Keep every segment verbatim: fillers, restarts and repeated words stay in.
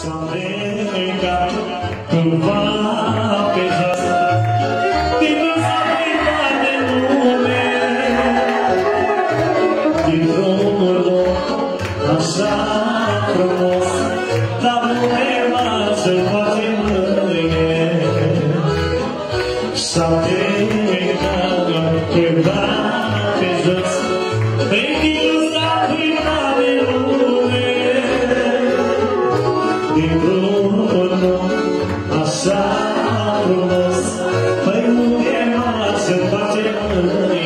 să mergem cândva pe jos, dintr-o străinătate lume, dintr-un loc așa frumos, dar lumea să-l facem mâine, să mergem cândva pe jos, dintr-o străinătate lume, dintr-un loc așa frumos, păi lumea să-l facem mâine.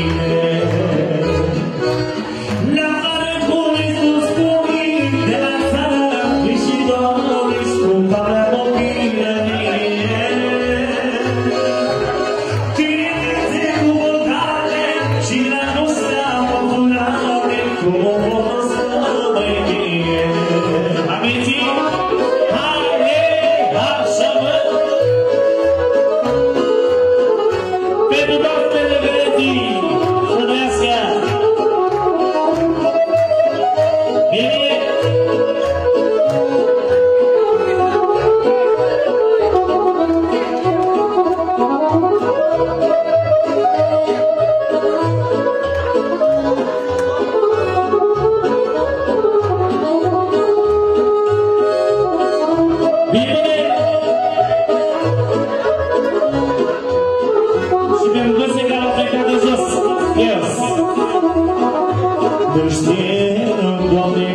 Nu știam, Doamne,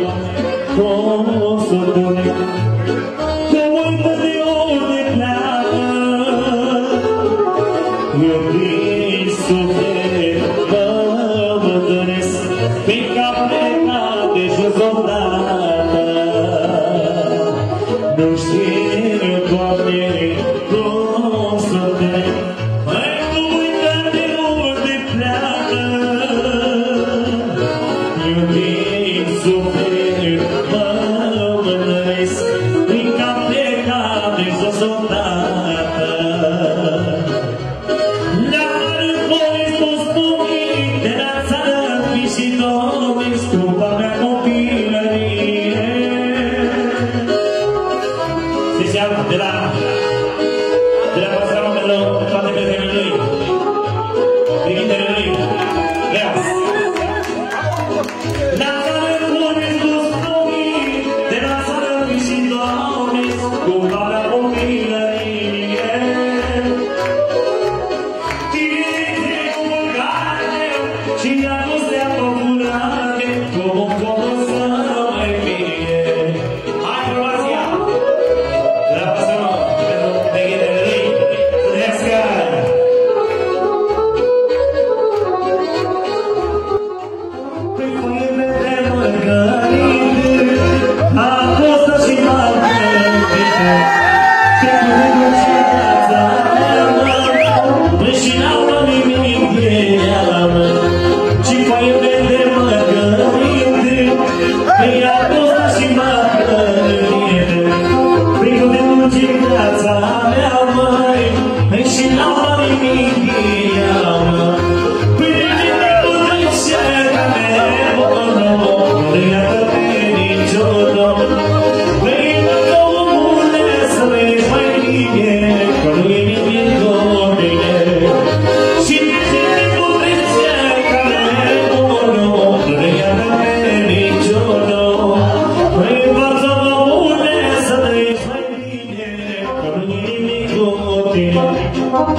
cum o să duc, că multă ziune pleacă, iubit suflet, mă mândresc, fiindcă am plecat de jos odată. Nu știam, Doamne, cum o să duc, măi, că multă ziune pleacă, iubit suflet, mă mândresc, fiindcă am plecat de jos odată. Dar voi spus bunii de la țară, fi și domni, scumpa mea copilărie. Ziceam de la de la pasea oamenilor, toate prietenii lui, privintele lui, vreau.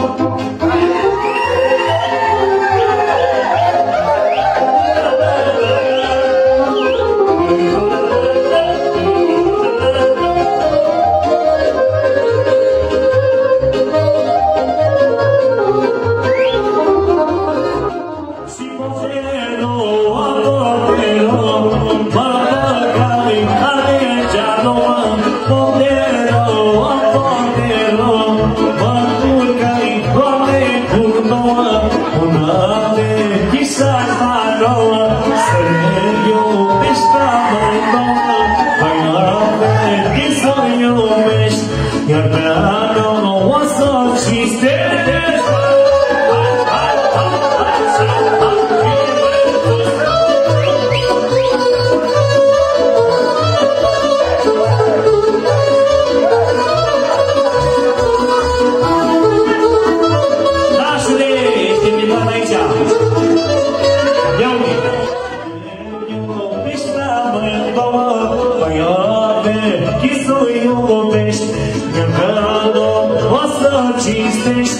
Thank you. chisul iubești, încă la dom o să-l cinstești.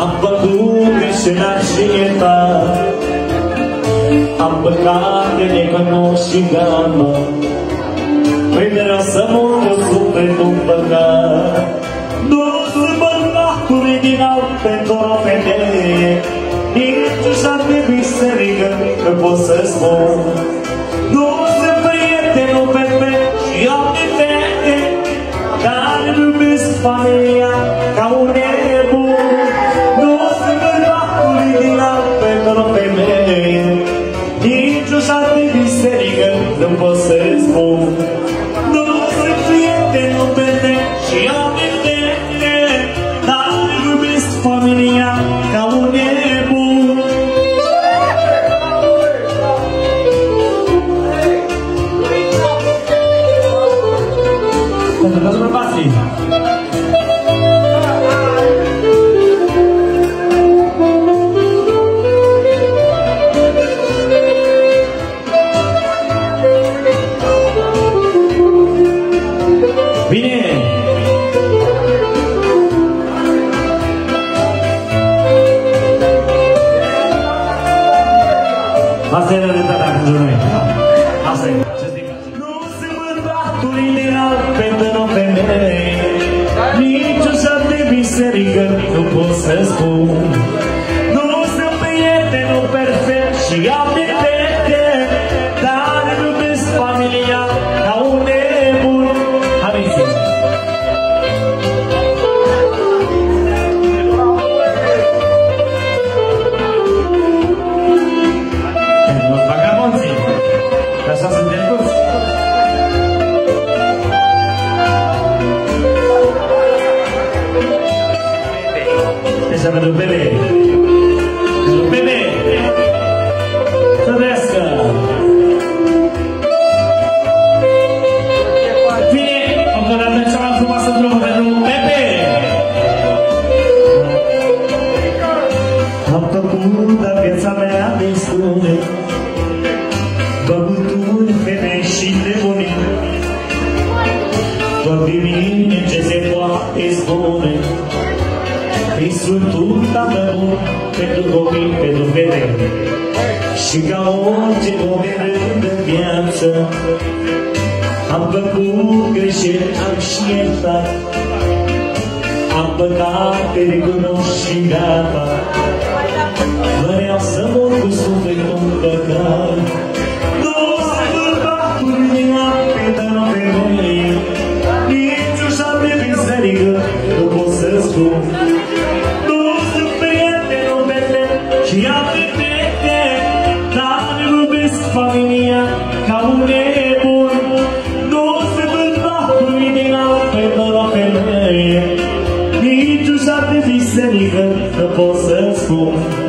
Am făcut mișinat și ietat, Am păcatele că nu și gamă, prin răsămul cu sufletul păcat. Dosul bărbatului din alt pentru o femeie, ești-ar de biserică că pot să spun. Dosul prietenul perfect și alte fete, dar iubesc familia ca un nebun. Dosul bărbatului din alt pentru o femeie, nici-ar de biserică nu pot să spun. Dosul prietenul perfect și alte fete, dar iubesc familia ca un nebun. Asta e realitatea pentru noi. Asta e. Nu sunt bărbatul ideal pentru o femeie, nici o șap de biserică nu pot să spun. Nu sunt prietenul perfect și alte fete, dar iubesc familia ca un nebun. Amintiți! Să vedem bebe, bebe, să trească. Bine, încă o dată cea mai frumoasă drumă pentru bebe. Am făcut de viața mea destule, băbături, femei și nebunii, vorbim ce se poate spune. Îi sunt un tată bun pentru copii, pentru fete, și ca orice moment în viață am făcut greșeli, am și iertat, am păcat, te recunosc și gata. Vreau să mor cu sufletul păcat. Două bărbaturi din apă, dar nu pe noi, nici o șapte de biserică nu pot să spun. Și alte fete, dar iubesc familia ca un nebun. Nu se bărbatul ideal pentru o femeie, nici ușa de biserică nu pot să-mi spun.